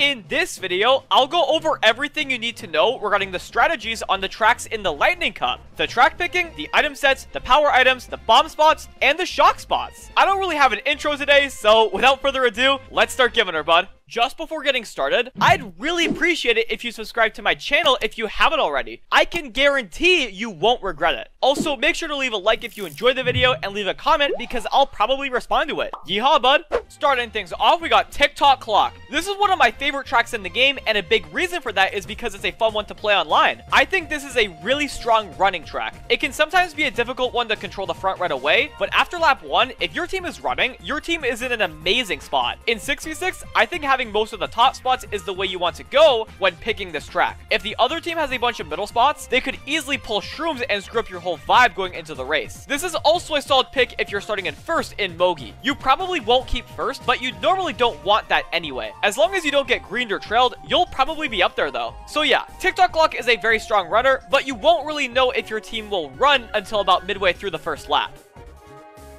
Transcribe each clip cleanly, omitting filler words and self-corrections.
in this video, I'll go over everything you need to know regarding the strategies on the tracks in the Lightning Cup. The track picking, the item sets, the power items, the bomb spots, and the shock spots. I don't really have an intro today, so without further ado, let's start giving her, bud. Just before getting started, I'd really appreciate it if you subscribe to my channel if you haven't already. I can guarantee you won't regret it. Also, make sure to leave a like if you enjoyed the video and leave a comment because I'll probably respond to it. Yeehaw, bud. Starting things off, we got Tick Tock Clock. This is one of my favorite tracks in the game, and a big reason for that is because it's a fun one to play online. I think this is a really strong running track. It can sometimes be a difficult one to control the front right away, but after lap 1, if your team is running, your team is in an amazing spot. In 6v6, I think having most of the top spots is the way you want to go when picking this track. If the other team has a bunch of middle spots, they could easily pull shrooms and screw up your whole vibe going into the race. This is also a solid pick if you're starting in first in Mogi. You probably won't keep first, but you normally don't want that anyway. As long as you don't get greened or trailed, you'll probably be up there though. So yeah, Tick Tock Clock is a very strong runner, but you won't really know if your team will run until about midway through the first lap.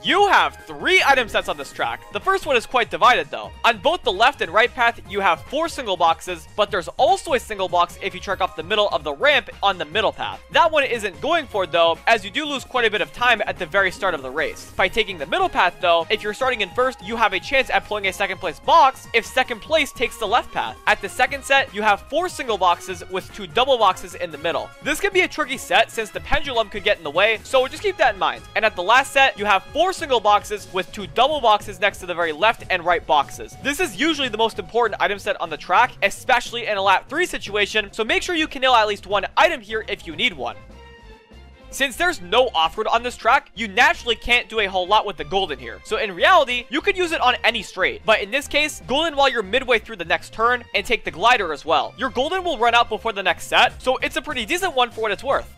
You have 3 item sets on this track. The first one is quite divided though. On both the left and right path, you have 4 single boxes, but there's also a single box if you check off the middle of the ramp on the middle path. That one isn't going for though, as you do lose quite a bit of time at the very start of the race. By taking the middle path though, if you're starting in first, you have a chance at pulling a second place box if second place takes the left path. At the second set, you have 4 single boxes with 2 double boxes in the middle. This can be a tricky set since the pendulum could get in the way, so just keep that in mind. And at the last set, you have 4 single boxes with 2 double boxes next to the very left and right boxes. This is usually the most important item set on the track, especially in a lap 3 situation, so make sure you can nail at least one item here if you need one. Since there's no off-road on this track, you naturally can't do a whole lot with the golden here. So in reality, you could use it on any straight, but in this case, golden while you're midway through the next turn and take the glider as well. Your golden will run out before the next set, so it's a pretty decent one for what it's worth.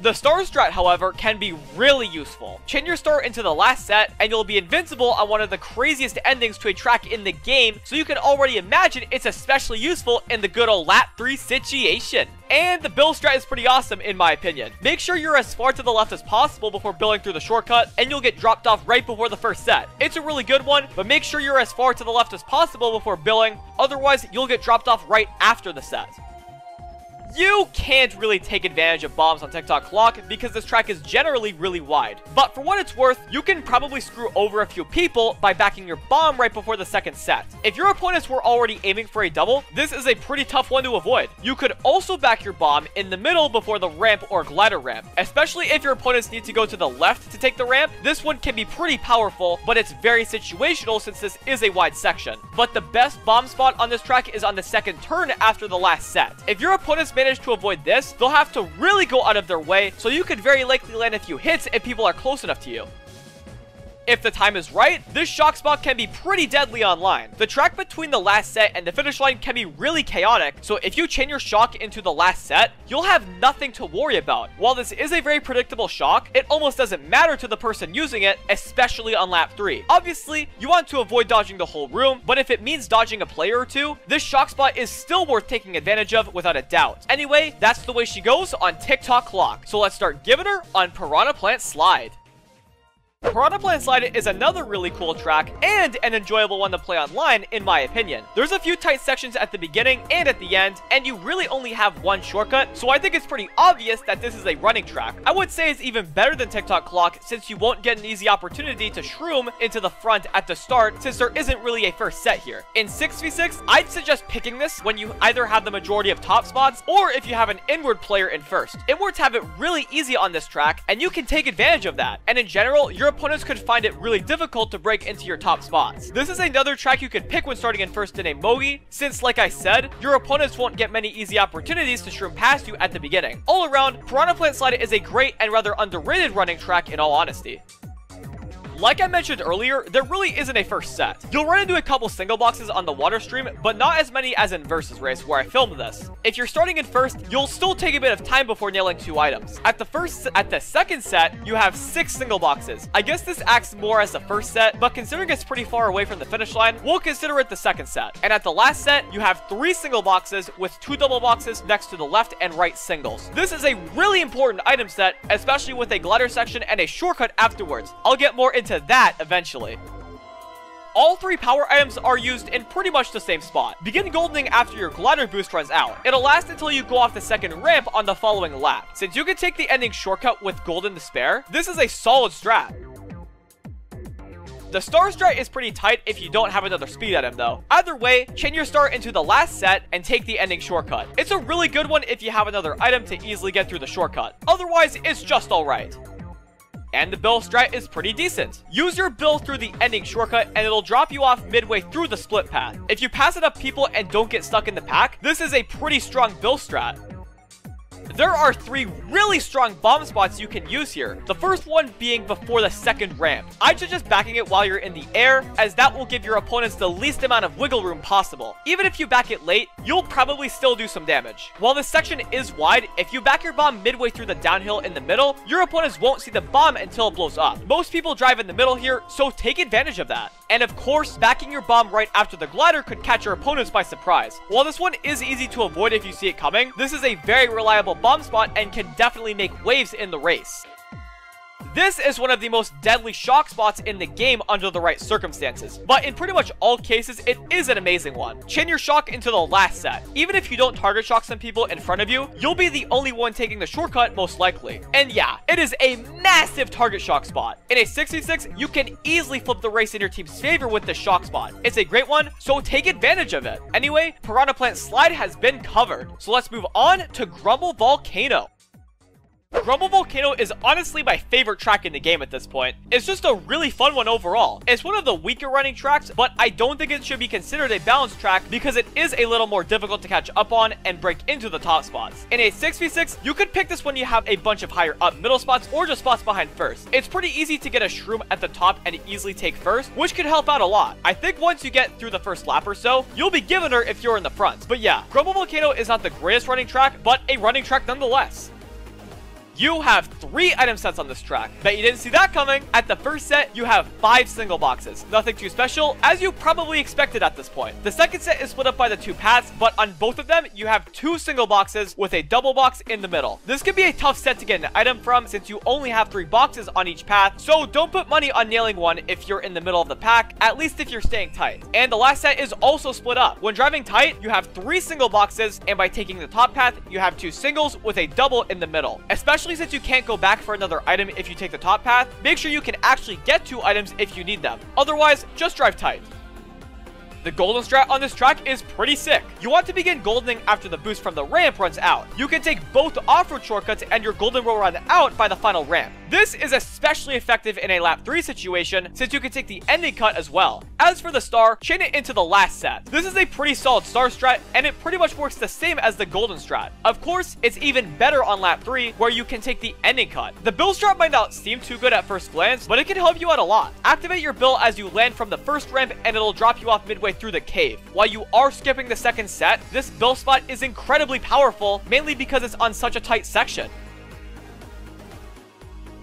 The star strat, however, can be really useful. Chain your star into the last set, and you'll be invincible on one of the craziest endings to a track in the game, so you can already imagine it's especially useful in the good old lap 3 situation. And the bill strat is pretty awesome in my opinion. Make sure you're as far to the left as possible before billing through the shortcut, and you'll get dropped off right before the first set. It's a really good one, but make sure you're as far to the left as possible before billing, otherwise you'll get dropped off right after the set. You can't really take advantage of bombs on Tick Tock Clock because this track is generally really wide. But for what it's worth, you can probably screw over a few people by backing your bomb right before the second set. If your opponents were already aiming for a double, this is a pretty tough one to avoid. You could also back your bomb in the middle before the ramp or glider ramp. Especially if your opponents need to go to the left to take the ramp, this one can be pretty powerful, but it's very situational since this is a wide section. But the best bomb spot on this track is on the second turn after the last set. If your opponents manage to avoid this, they'll have to really go out of their way, so you could very likely land a few hits if people are close enough to you. If the time is right, this shock spot can be pretty deadly online. The track between the last set and the finish line can be really chaotic, so if you chain your shock into the last set, you'll have nothing to worry about. While this is a very predictable shock, it almost doesn't matter to the person using it, especially on lap 3. Obviously, you want to avoid dodging the whole room, but if it means dodging a player or two, this shock spot is still worth taking advantage of without a doubt. Anyway, that's the way she goes on Tick Tock Clock, so let's start giving her on Piranha Plant Slide. Piranha Plant Slide is another really cool track and an enjoyable one to play online in my opinion. There's a few tight sections at the beginning and at the end, and you really only have one shortcut, so I think it's pretty obvious that this is a running track. I would say it's even better than Tick Tock Clock since you won't get an easy opportunity to shroom into the front at the start since there isn't really a first set here. In 6v6, I'd suggest picking this when you either have the majority of top spots or if you have an inward player in first. Inwards have it really easy on this track, and you can take advantage of that, and in general, your opponents could find it really difficult to break into your top spots. This is another track you could pick when starting in first in a Mogi, since like I said, your opponents won't get many easy opportunities to shroom past you at the beginning. All around, Piranha Plant Slide is a great and rather underrated running track in all honesty. Like I mentioned earlier, there really isn't a first set. You'll run into a couple single boxes on the water stream, but not as many as in Versus Race where I filmed this. If you're starting in first, you'll still take a bit of time before nailing 2 items. At the second set, you have 6 single boxes. I guess this acts more as the first set, but considering it's pretty far away from the finish line, we'll consider it the second set. And at the last set, you have 3 single boxes with 2 double boxes next to the left and right singles. This is a really important item set, especially with a glider section and a shortcut afterwards. I'll get more into that eventually. all three power items are used in pretty much the same spot. Begin goldening after your glider boost runs out. It'll last until you go off the second ramp on the following lap. Since you can take the ending shortcut with golden to spare, this is a solid strat. The star strat is pretty tight if you don't have another speed item though. Either way, chain your star into the last set and take the ending shortcut. It's a really good one if you have another item to easily get through the shortcut. Otherwise, it's just alright. And the bill strat is pretty decent. Use your bill through the ending shortcut and it'll drop you off midway through the split path. If you pass enough people and don't get stuck in the pack, this is a pretty strong bill strat. There are three really strong bomb spots you can use here, the first one being before the second ramp. I'd suggest backing it while you're in the air, as that will give your opponents the least amount of wiggle room possible. Even if you back it late, you'll probably still do some damage. While this section is wide, if you back your bomb midway through the downhill in the middle, your opponents won't see the bomb until it blows up. Most people drive in the middle here, so take advantage of that. And of course, backing your bomb right after the glider could catch your opponents by surprise. While this one is easy to avoid if you see it coming, this is a very reliable bomb spot and can definitely make waves in the race. This is one of the most deadly shock spots in the game under the right circumstances, but in pretty much all cases, it is an amazing one. Chain your shock into the last set. Even if you don't target shock some people in front of you, you'll be the only one taking the shortcut most likely. And yeah, it is a massive target shock spot. In a 66, you can easily flip the race in your team's favor with the shock spot. It's a great one, so take advantage of it. Anyway, Piranha Plant Slide has been covered, so let's move on to Grumble Volcano. Grumble Volcano is honestly my favorite track in the game at this point. It's just a really fun one overall. It's one of the weaker running tracks, but I don't think it should be considered a balanced track because it is a little more difficult to catch up on and break into the top spots. In a 6v6, you could pick this when you have a bunch of higher up middle spots or just spots behind first. It's pretty easy to get a shroom at the top and easily take first, which could help out a lot. I think once you get through the first lap or so, you'll be given her if you're in the front. But yeah, Grumble Volcano is not the greatest running track, but a running track nonetheless. You have 3 item sets on this track. Bet you didn't see that coming. At the first set, you have 5 single boxes. Nothing too special, as you probably expected at this point. The second set is split up by the 2 paths, but on both of them, you have 2 single boxes with a double box in the middle. This could be a tough set to get an item from since you only have 3 boxes on each path, so don't put money on nailing one if you're in the middle of the pack, at least if you're staying tight. And the last set is also split up. When driving tight, you have 3 single boxes, and by taking the top path, you have 2 singles with a double in the middle. Especially since you can't go back for another item if you take the top path, make sure you can actually get 2 items if you need them. Otherwise, just drive tight. The golden strat on this track is pretty sick. You want to begin goldening after the boost from the ramp runs out. You can take both off-road shortcuts and your golden will run out by the final ramp. This is especially effective in a lap 3 situation since you can take the ending cut as well. As for the star, chain it into the last set. This is a pretty solid star strat and it pretty much works the same as the golden strat. Of course, it's even better on lap 3 where you can take the ending cut. The bill strat might not seem too good at first glance, but it can help you out a lot. Activate your bill as you land from the first ramp and it'll drop you off midway through the cave. While you are skipping the second set, this bill spot is incredibly powerful, mainly because it's on such a tight section.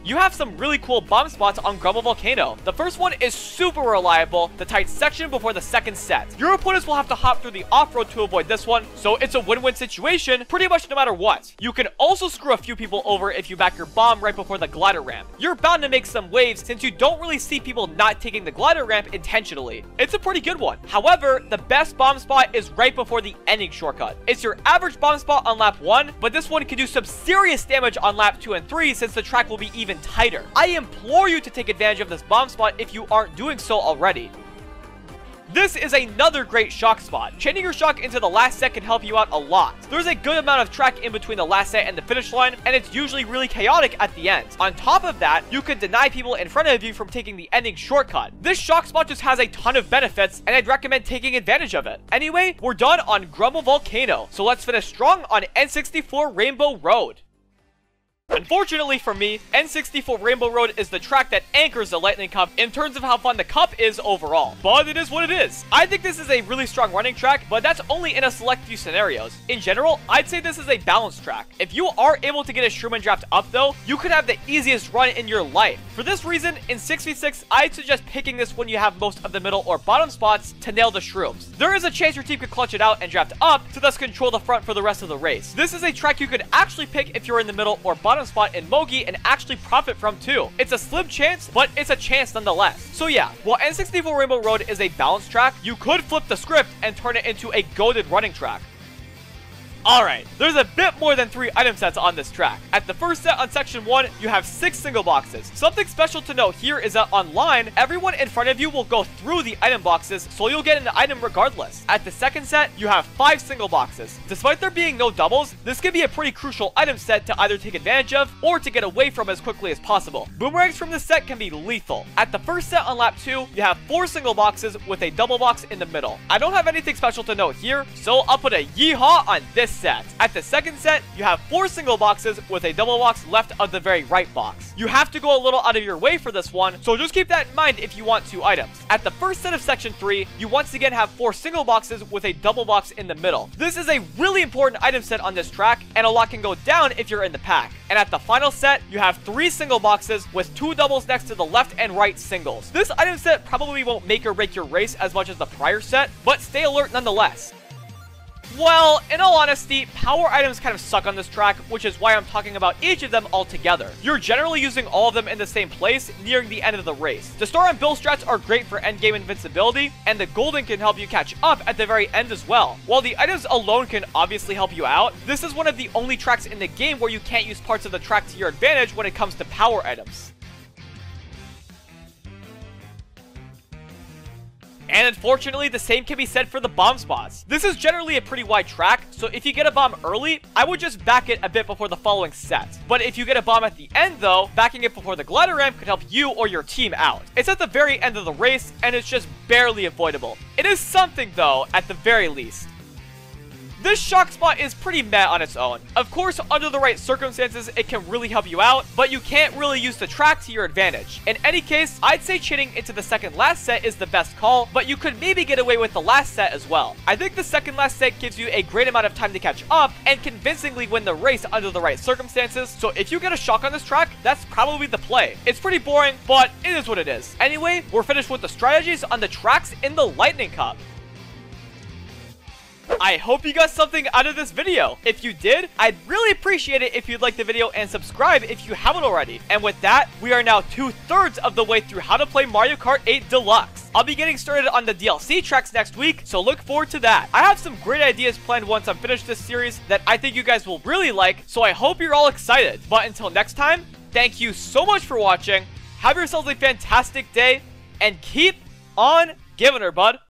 You have some really cool bomb spots on Grumble Volcano. The first one is super reliable, the tight section before the second set. Your opponents will have to hop through the off-road to avoid this one, so it's a win-win situation pretty much no matter what. You can also screw a few people over if you back your bomb right before the glider ramp. You're bound to make some waves since you don't really see people not taking the glider ramp intentionally. It's a pretty good one. However, the best bomb spot is right before the ending shortcut. It's your average bomb spot on lap 1, but this one can do some serious damage on lap 2 and 3 since the track will be even tighter. I implore you to take advantage of this bomb spot if you aren't doing so already. This is another great shock spot. Chaining your shock into the last set can help you out a lot. There's a good amount of track in between the last set and the finish line, and it's usually really chaotic at the end. On top of that, you can deny people in front of you from taking the ending shortcut. This shock spot just has a ton of benefits, and I'd recommend taking advantage of it. Anyway, we're done on Grumble Volcano, so let's finish strong on N64 Rainbow Road. Unfortunately for me, N64 Rainbow Road is the track that anchors the Lightning Cup in terms of how fun the cup is overall, but it is what it is. I think this is a really strong running track, but that's only in a select few scenarios. In general, I'd say this is a balanced track. If you are able to get a shroom and draft up though, you could have the easiest run in your life. For this reason, in 6v6, I'd suggest picking this when you have most of the middle or bottom spots to nail the shrooms. There is a chance your team could clutch it out and draft up to thus control the front for the rest of the race. This is a track you could actually pick if you're in the middle or bottom bottom spot in Mogi and actually profit from too. It's a slim chance, but it's a chance nonetheless. So yeah, while N64 Rainbow Road is a balanced track, you could flip the script and turn it into a goated running track. Alright, there's a bit more than 3 item sets on this track. At the first set on section 1, you have 6 single boxes. Something special to note here is that online, everyone in front of you will go through the item boxes, so you'll get an item regardless. At the second set, you have 5 single boxes. Despite there being no doubles, this can be a pretty crucial item set to either take advantage of or to get away from as quickly as possible. Boomerangs from this set can be lethal. At the first set on lap 2, you have 4 single boxes with a double box in the middle. I don't have anything special to note here, so I'll put a yeehaw on this set. At the second set, you have 4 single boxes with a double box left of the very right box. You have to go a little out of your way for this one, so just keep that in mind if you want 2 items. At the first set of section 3, you once again have 4 single boxes with a double box in the middle. This is a really important item set on this track, and a lot can go down if you're in the pack. And at the final set, you have 3 single boxes with 2 doubles next to the left and right singles. This item set probably won't make or break your race as much as the prior set, but stay alert nonetheless. Well, in all honesty, power items kind of suck on this track, which is why I'm talking about each of them all together. You're generally using all of them in the same place, nearing the end of the race. The star and bill strats are great for endgame invincibility, and the golden can help you catch up at the very end as well. While the items alone can obviously help you out, this is one of the only tracks in the game where you can't use parts of the track to your advantage when it comes to power items. And unfortunately, the same can be said for the bomb spots. This is generally a pretty wide track, so if you get a bomb early, I would just back it a bit before the following set. But if you get a bomb at the end though, backing it before the glider ramp could help you or your team out. It's at the very end of the race, and it's just barely avoidable. It is something though, at the very least. This shock spot is pretty meh on its own. Of course, under the right circumstances, it can really help you out, but you can't really use the track to your advantage. In any case, I'd say cheating into the second last set is the best call, but you could maybe get away with the last set as well. I think the second last set gives you a great amount of time to catch up and convincingly win the race under the right circumstances, so if you get a shock on this track, that's probably the play. It's pretty boring, but it is what it is. Anyway, we're finished with the strategies on the tracks in the Lightning Cup. I hope you got something out of this video. If you did, I'd really appreciate it if you'd like the video and subscribe if you haven't already. And with that, we are now 2/3 of the way through how to play Mario Kart 8 Deluxe. I'll be getting started on the DLC tracks next week, so look forward to that. I have some great ideas planned once I'm finished this series that I think you guys will really like, so I hope you're all excited. But until next time, thank you so much for watching, have yourselves a fantastic day, and keep on giving her, bud.